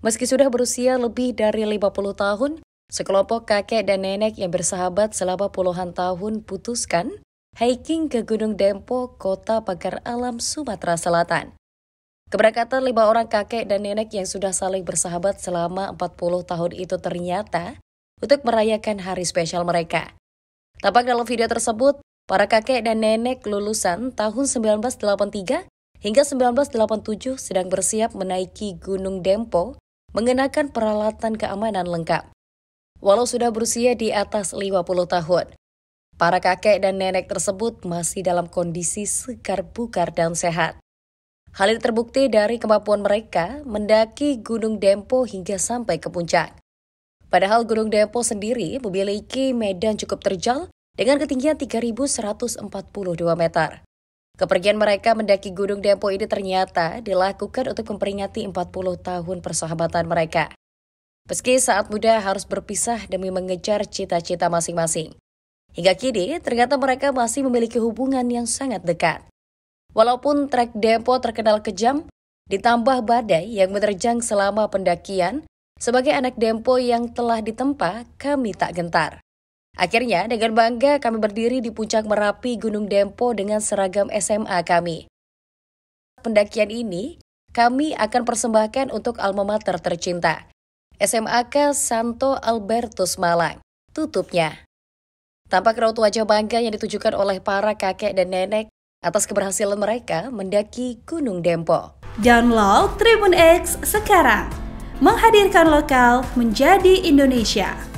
Meski sudah berusia lebih dari 50 tahun, sekelompok kakek dan nenek yang bersahabat selama puluhan tahun putuskan hiking ke Gunung Dempo, Kota Pagar Alam, Sumatera Selatan. Keberangkatan 5 orang kakek dan nenek yang sudah saling bersahabat selama 40 tahun itu ternyata untuk merayakan hari spesial mereka. Tampak dalam video tersebut, para kakek dan nenek lulusan tahun 1983 hingga 1987 sedang bersiap menaiki Gunung Dempo mengenakan peralatan keamanan lengkap. Walau sudah berusia di atas 50 tahun, para kakek dan nenek tersebut masih dalam kondisi segar bugar dan sehat. Hal ini terbukti dari kemampuan mereka mendaki Gunung Dempo hingga sampai ke puncak. Padahal Gunung Dempo sendiri memiliki medan cukup terjal dengan ketinggian 3.142 meter. Kepergian mereka mendaki Gunung Dempo ini ternyata dilakukan untuk memperingati 40 tahun persahabatan mereka. Meski saat muda harus berpisah demi mengejar cita-cita masing-masing. Hingga kini, ternyata mereka masih memiliki hubungan yang sangat dekat. Walaupun trek Dempo terkenal kejam, ditambah badai yang menerjang selama pendakian, sebagai anak Dempo yang telah ditempa, kami tak gentar. Akhirnya, dengan bangga kami berdiri di puncak Merapi Gunung Dempo dengan seragam SMA kami. Pendakian ini kami akan persembahkan untuk alma mater tercinta, SMAK Santo Albertus Malang, tutupnya. Tampak raut wajah bangga yang ditujukan oleh para kakek dan nenek atas keberhasilan mereka mendaki Gunung Dempo. Download TribunX sekarang, menghadirkan lokal menjadi Indonesia.